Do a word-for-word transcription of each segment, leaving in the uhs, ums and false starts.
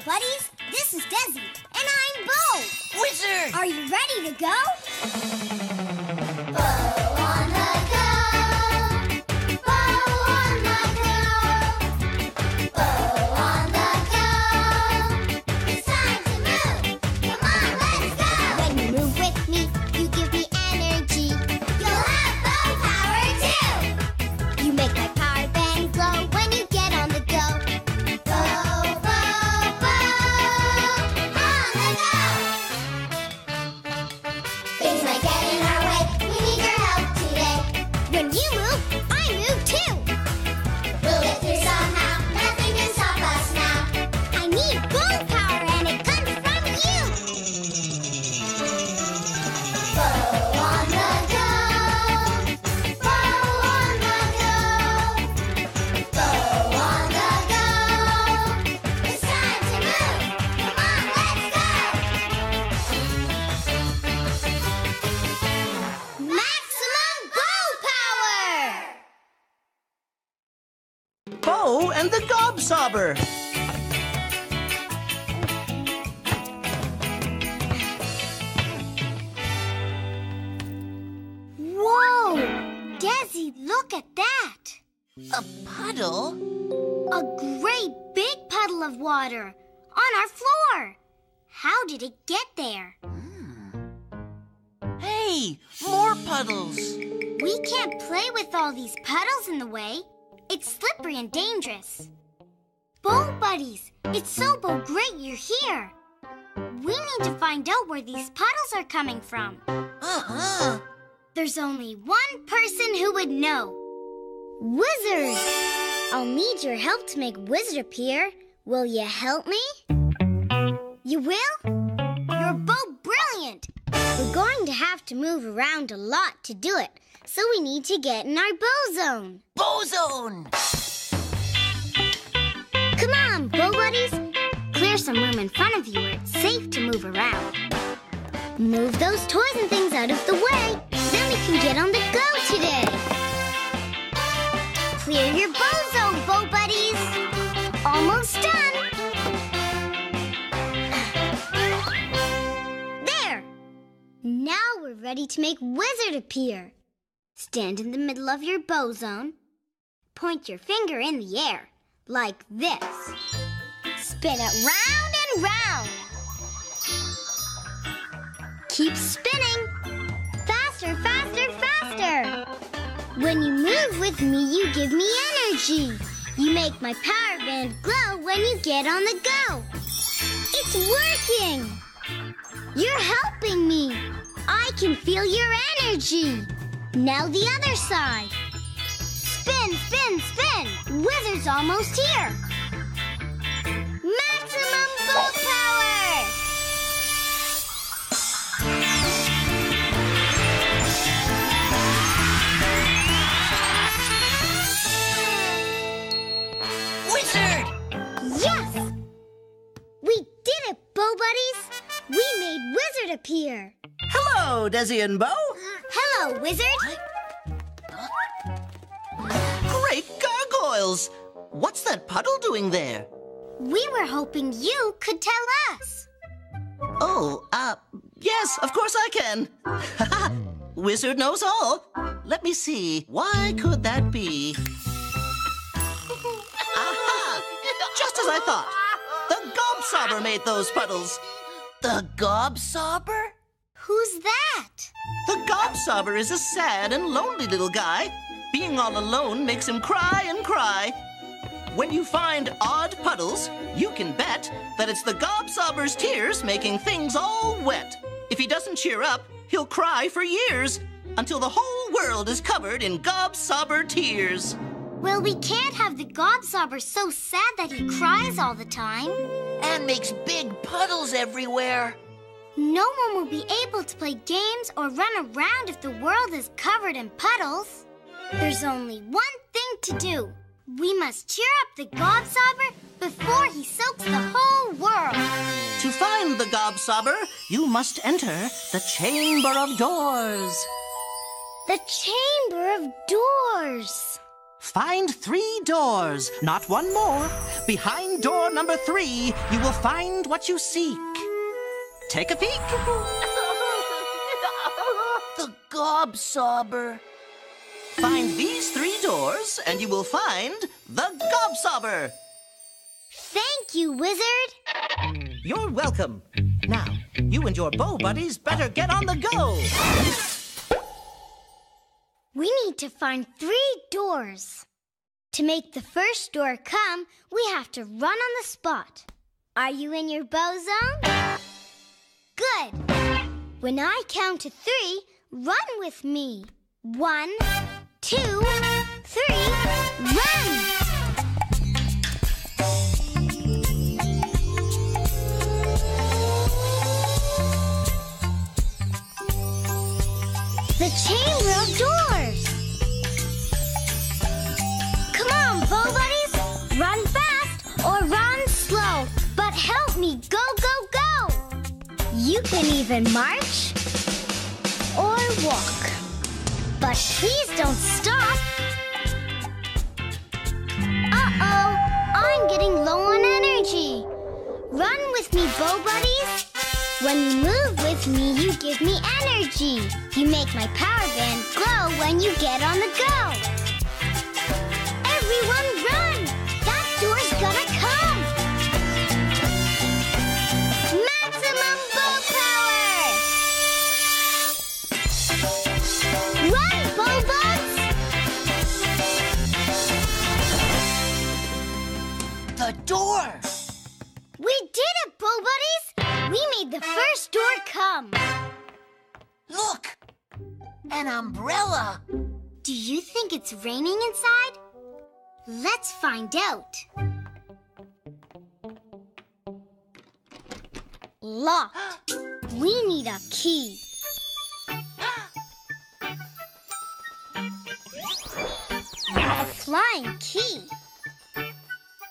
Bo Buddies. This is Dezzy, and I'm Bo. Wizard! Are you ready to go? Bo. Bo and the Gobsobber. Whoa! Dezzy, look at that. A puddle? A great big puddle of water on our floor. How did it get there? Hmm. Hey, more puddles. We can't play with all these puddles in the way. It's slippery and dangerous. Bo Buddies, it's so Bo great you're here. We need to find out where these puddles are coming from. Uh-huh. There's only one person who would know. Wizard! I'll need your help to make Wizard appear. Will you help me? You will? You're Bo brilliant! We're going to have to move around a lot to do it. So we need to get in our Bo Zone. Bo Zone! Come on, Bo Buddies. Clear some room in front of you where it's safe to move around. Move those toys and things out of the way. Then we can get on the go today. Clear your Bo Zone, Bo Buddies. Almost done. There! Now we're ready to make Wizard appear. Stand in the middle of your Bo Zone. Point your finger in the air, like this. Spin it round and round. Keep spinning. Faster, faster, faster. When you move with me, you give me energy. You make my power band glow when you get on the go. It's working. You're helping me. I can feel your energy. Now the other side. Spin, spin, spin. Wizard's almost here. Maximum Bo power! Wizard! Yes! We did it, Bo Buddies. We made Wizard appear. Hello, Dezzy and Bo. Hello, Wizard. Great gargoyles! What's that puddle doing there? We were hoping you could tell us. Oh, uh, yes, of course I can. Wizard knows all. Let me see. Why could that be? Aha! Just as I thought. The Gobsobber made those puddles. The Gobsobber? Who's that? The Gobsobber is a sad and lonely little guy. Being all alone makes him cry and cry. When you find odd puddles, you can bet that it's the Gobsobber's tears making things all wet. If he doesn't cheer up, he'll cry for years until the whole world is covered in Gobsobber tears. Well, we can't have the Gobsobber so sad that he cries all the time. And makes big puddles everywhere. No one will be able to play games or run around if the world is covered in puddles. There's only one thing to do. We must cheer up the Gobsobber before he soaks the whole world. To find the Gobsobber, you must enter the Chamber of Doors. The Chamber of Doors. Find three doors, not one more. Behind door number three, you will find what you seek. Take a peek. The Gobsobber. Find these three doors, and you will find the Gobsobber. Thank you, Wizard. You're welcome. Now, you and your Bo Buddies better get on the go. We need to find three doors. To make the first door come, we have to run on the spot. Are you in your Bo Zone? Good. When I count to three, run with me. One, two, three, run! The Chamber of Doors! Come on, Bo Buddies! Run fast or run slow, but help me go, go, go! You can even march or walk, but please don't stop! Uh-oh, I'm getting low on energy! Run with me, Bo Buddies! When you move with me, you give me energy. You make my power band glow when you get on the go. Everyone run! That door's gonna come! Maximum Bo power! Run, Bo Buds! The door! We did it, Bo Buddies! We made the first door come. Look! An umbrella! Do you think it's raining inside? Let's find out. Locked. We need a key. A flying key.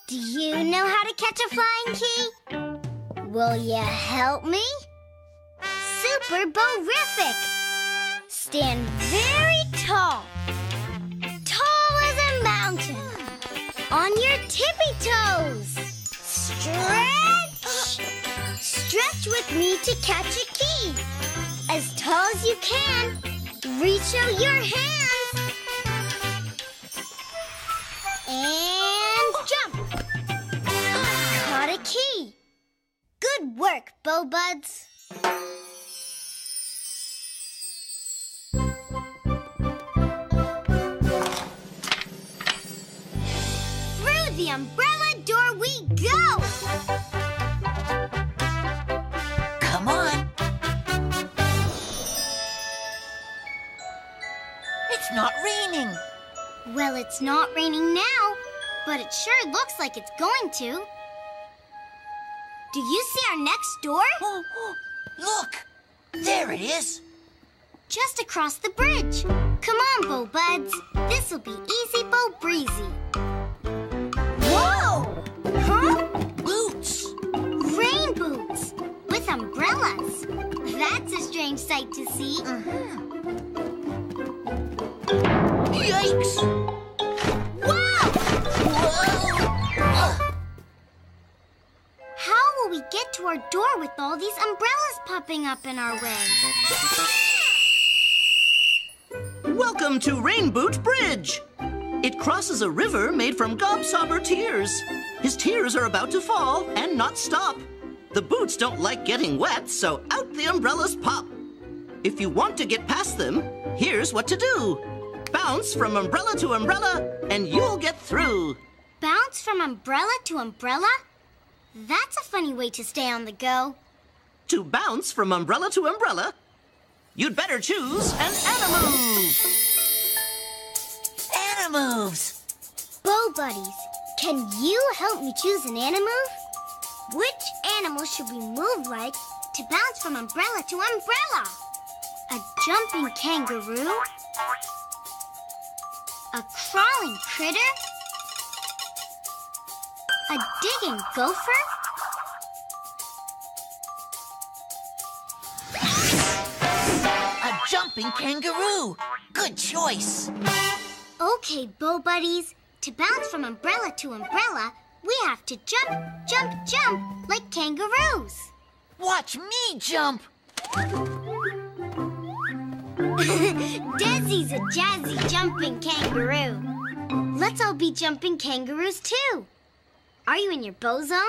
Do you know how to catch a flying key? Will you help me? Super Bo-rific! Stand very tall. Tall as a mountain. On your tippy toes. Stretch! Stretch with me to catch a key. As tall as you can, reach out your hands. And jump! Caught a key. Good work, Bo Buds. Through the umbrella door we go! Come on! It's not raining. Well, it's not raining now, but it sure looks like it's going to. Do you see our next door? Oh, oh, look! There it is! Just across the bridge. Come on, Bo Buds. This'll be easy, Bo Breezy. Whoa! Huh? Boots! Rain boots! With umbrellas. That's a strange sight to see. Uh-huh. Yikes! Whoa! Whoa! We get to our door with all these umbrellas popping up in our way. Welcome to Rain Boot Bridge. It crosses a river made from Gobsobber tears. His tears are about to fall and not stop. The boots don't like getting wet, so out the umbrellas pop. If you want to get past them, here's what to do. Bounce from umbrella to umbrella, and you'll get through. Bounce from umbrella to umbrella? That's a funny way to stay on the go. To bounce from umbrella to umbrella, you'd better choose an animove. Animoves! Bo Buddies, can you help me choose an animove? Which animal should we move like to bounce from umbrella to umbrella? A jumping kangaroo? A crawling critter? A digging gopher? A jumping kangaroo! Good choice! Okay, Bo Buddies, to bounce from umbrella to umbrella, we have to jump, jump, jump like kangaroos. Watch me jump! Dezzy's a jazzy jumping kangaroo. Let's all be jumping kangaroos too. Are you in your Bo Zone?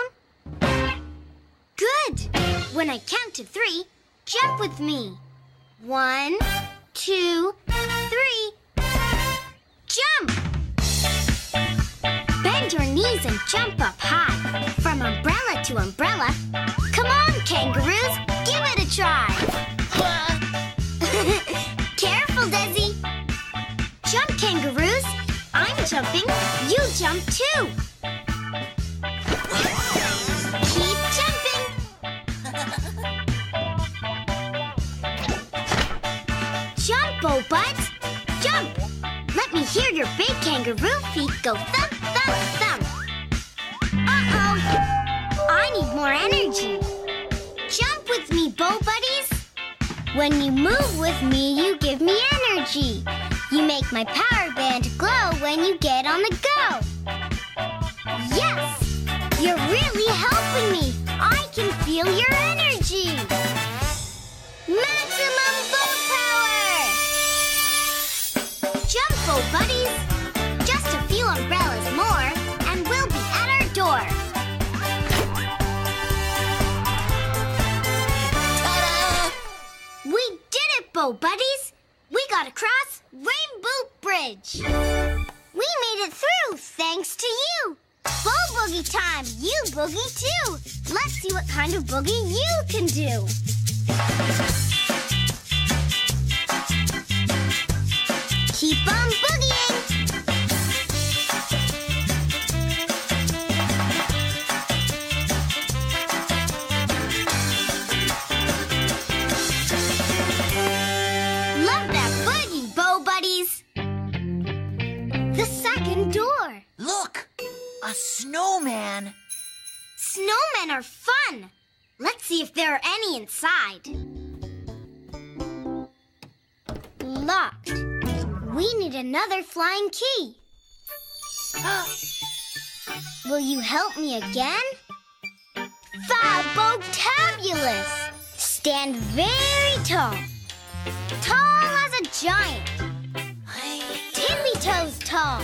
Good! When I count to three, jump with me. One, two, three. Jump! Bend your knees and jump up high. From umbrella to umbrella. Come on, kangaroos, give it a try. Careful, Dezzy. Jump, kangaroos. I'm jumping, you jump too. Bo Buds, jump! Let me hear your big kangaroo feet go thump, thump, thump. Uh-oh! I need more energy. Jump with me, Bo Buddies. When you move with me, you give me energy. You make my power band glow when you get on the go. Yes! You're really helping me. I can feel your energy. Maximum Bo Power! Jump, Bo Buddies! Just a few umbrellas more, and we'll be at our door. Ta-da! We did it, Bo Buddies! We got across Rain Boot Bridge. We made it through, thanks to you. Bo Boogie time! You boogie too! Let's see what kind of boogie you can do. Keep on boogieing! Love that boogie, Bo Buddies! The second door! Look! A snowman! Snowmen are fun! Let's see if there are any inside. Locked. We need another flying key. Will you help me again? Fabulous! Stand very tall. Tall as a giant. Tippy toes tall.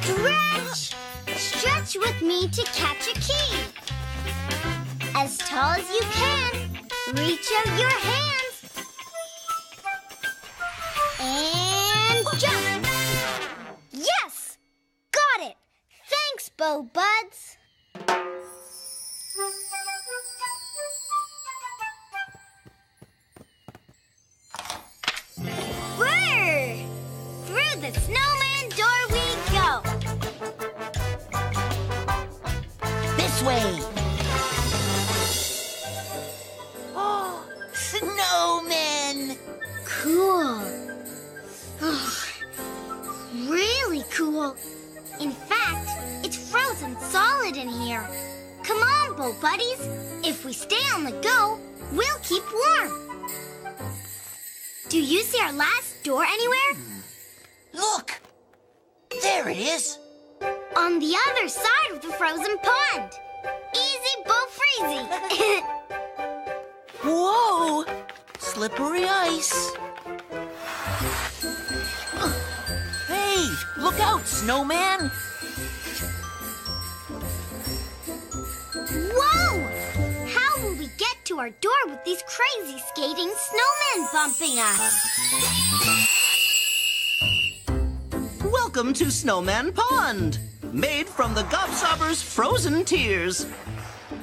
Stretch! Stretch with me to catch a key. As tall as you can, reach out your hands and jump! Yes! Got it! Thanks, Bo Buds! Brrr! Through the snowman door we go! This way! Cool. Oh, really cool. In fact, it's frozen solid in here. Come on, Bo Buddies. If we stay on the go, we'll keep warm. Do you see our last door anywhere? Look! There it is. On the other side of the frozen pond. Easy, Bo Freezy. Whoa! Slippery ice. Hey, look out, snowman! Whoa! How will we get to our door with these crazy skating snowmen bumping us? Welcome to Snowman Pond, made from the Gobsobber's frozen tears.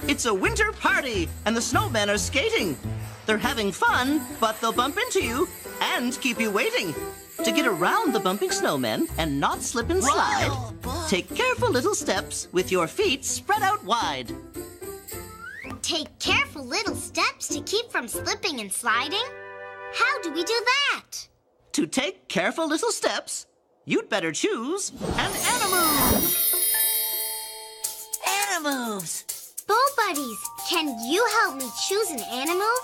It's a winter party, and the snowmen are skating. They're having fun, but they'll bump into you and keep you waiting. To get around the bumping snowmen and not slip and slide, take careful little steps with your feet spread out wide. Take careful little steps to keep from slipping and sliding? How do we do that? To take careful little steps, you'd better choose an animoves. Animoves! Bo Buddies, can you help me choose an animal?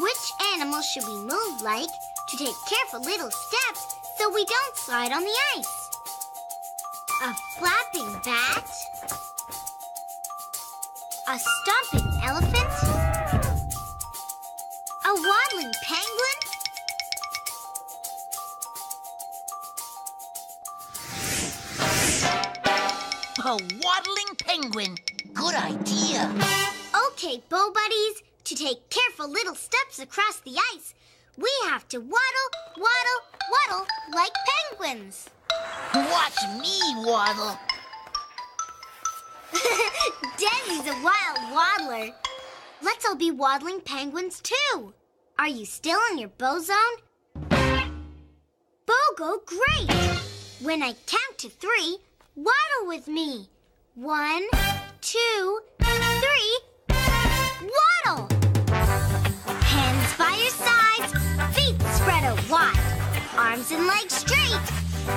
Which animal should we move like to take careful little steps so we don't slide on the ice. A flapping bat. A stomping elephant. A waddling penguin. A waddling penguin. Good idea. Okay, Bo Buddies, to take careful little steps across the ice, we have to waddle, waddle, waddle like penguins. Watch me waddle. Dezzy's a wild waddler. Let's all be waddling penguins too. Are you still in your Bo Zone? Bogo, great! When I count to three, waddle with me. One, two, three, waddle! Hands by your sides, feet spread out wide, arms and legs straight.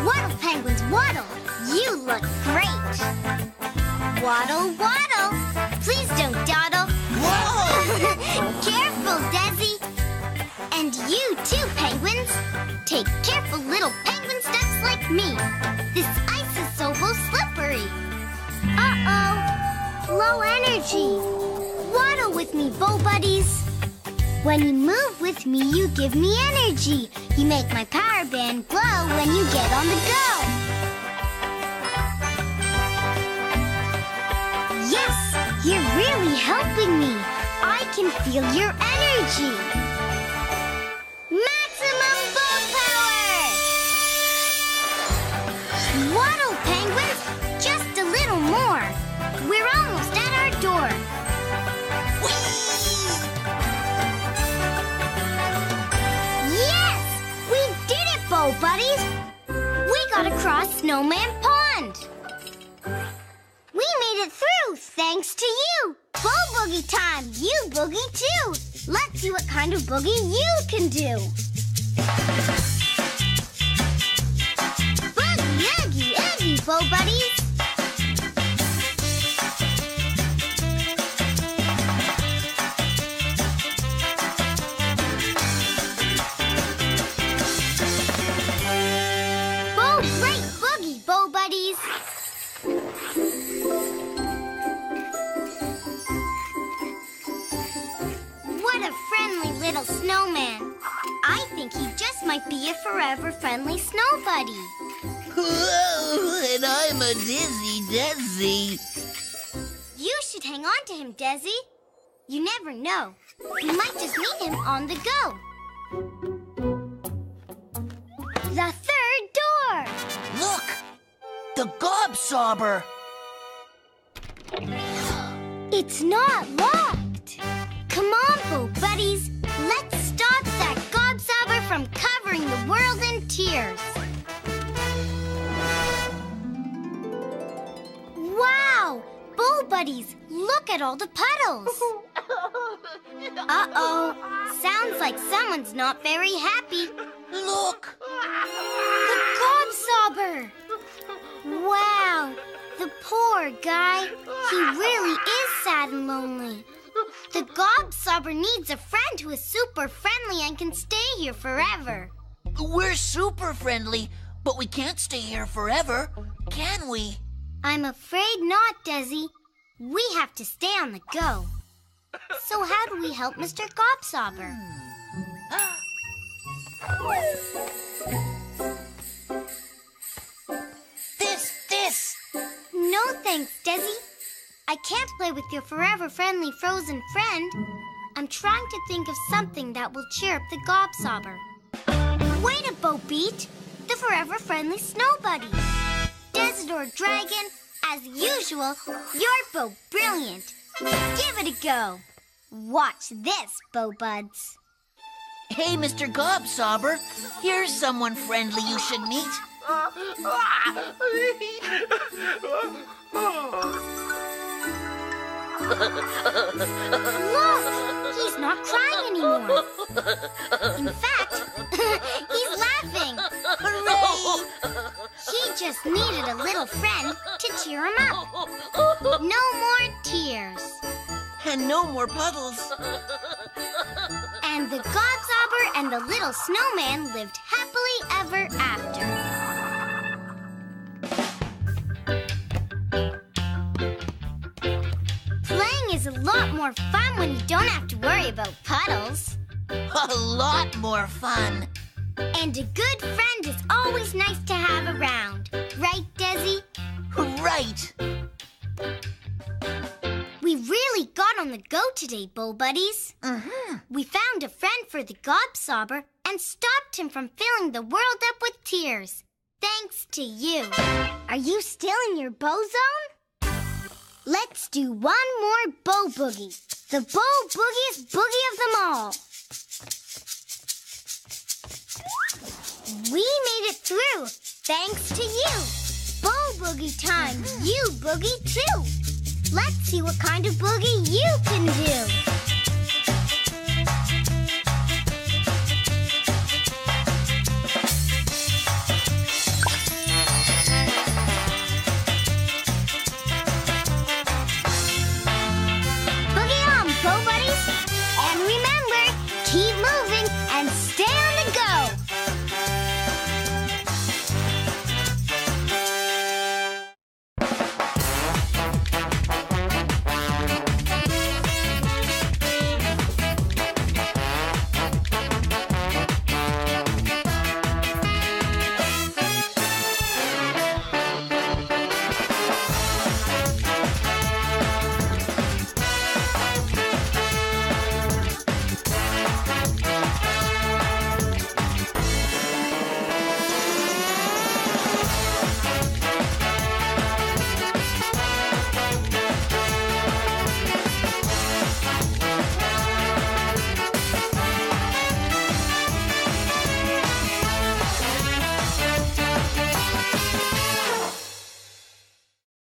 Waddle, penguins, waddle, you look great. Waddle, waddle, please don't dawdle. Whoa! Careful, Dezzy. And you too, penguins. Take careful little penguin steps like me. This ice is so slippery. Uh-oh, low energy. Waddle with me, Bo Buddies. When you move with me, you give me energy. You make my power band glow when you get on the go. Yes, you're really helping me. I can feel your energy. Maximum Bo power! Waddle, penguins, just a little more. We're almost at our door. Yes! We did it, Bo Buddies! We got across Snowman Pond! We made it through thanks to you! Bo Boogie time! You boogie too! Let's see what kind of boogie you can do! Boogie, oogie, oogie, Bo Buddies! Snowman. I think he just might be a forever friendly snow buddy. Whoa, and I'm a Dizzy Dezzy. You should hang on to him, Dezzy. You never know. You might just meet him on the go. The third door. Look, the Gobsobber. It's not locked. Come on, Bo Buddies. Let's stop that Gobsobber from covering the world in tears. Wow! Bo Buddies, look at all the puddles. Uh-oh. Sounds like someone's not very happy. Look! The Gobsobber! Wow! The poor guy. He really is sad and lonely. The Gobsobber needs a friend who is super friendly and can stay here forever. We're super friendly, but we can't stay here forever, can we? I'm afraid not, Dezzy. We have to stay on the go. So how do we help Mister Gobsobber? This, this! No thanks, Dezzy. I can't play with your forever friendly frozen friend. I'm trying to think of something that will cheer up the Gobsobber. Wait a Bo Beat! The forever friendly snow buddy. Dezadore Dragon, as usual, you're Bo Brilliant. Give it a go. Watch this, Bo Buds. Hey, Mister Gobsobber, here's someone friendly you should meet. Look! He's not crying anymore. In fact, he's laughing. Hooray! He just needed a little friend to cheer him up. No more tears. And no more puddles. And the Gobsobber and the little snowman lived happily ever after. Playing is a lot more fun when you don't have to worry about puddles. A lot more fun. And a good friend is always nice to have around. Right, Dezzy? Right. We really got on the go today, Bo Buddies. Mm-hmm. We found a friend for the Gobsobber and stopped him from filling the world up with tears. Thanks to you. Are you still in your Bo Zone? Let's do one more Bo Boogie. The Bo Boogie's boogie of them all. We made it through, thanks to you. Bo Boogie time, you boogie too. Let's see what kind of boogie you can do.